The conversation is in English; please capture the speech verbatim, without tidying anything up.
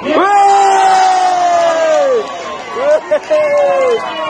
Hey! Hey!